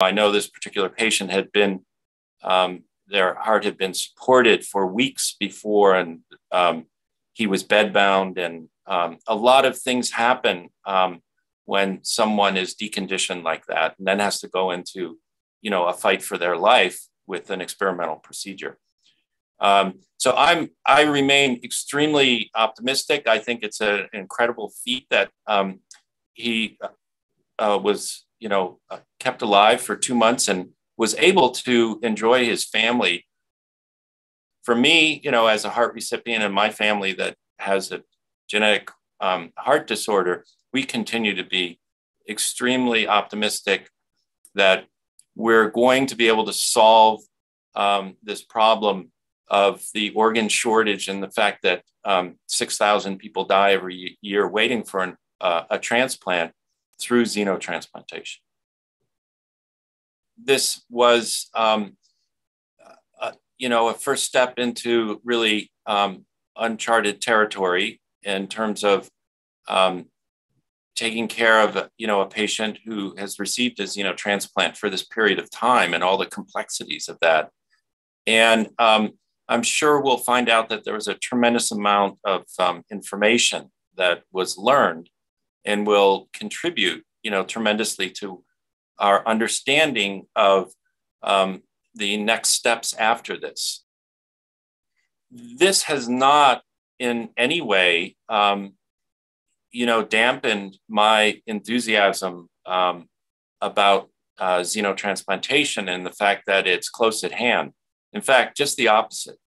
I know this particular patient had been, their heart had been supported for weeks before, and he was bedbound, and a lot of things happen when someone is deconditioned like that and then has to go into, you know, a fight for their life with an experimental procedure. So I remain extremely optimistic. I think it's an incredible feat that he was, you know, kept alive for 2 months and was able to enjoy his family. For me, you know, as a heart recipient in my family that has a genetic heart disorder, we continue to be extremely optimistic that we're going to be able to solve this problem of the organ shortage and the fact that 6,000 people die every year waiting for a transplant through xenotransplantation. This was, you know, a first step into really uncharted territory in terms of taking care of, you know, a patient who has received a xenotransplant for this period of time and all the complexities of that. And I'm sure we'll find out that there was a tremendous amount of information that was learned and will contribute, you know, tremendously to our understanding of the next steps after this. This has not in any way, you know, dampened my enthusiasm about xenotransplantation and the fact that it's close at hand. In fact, just the opposite.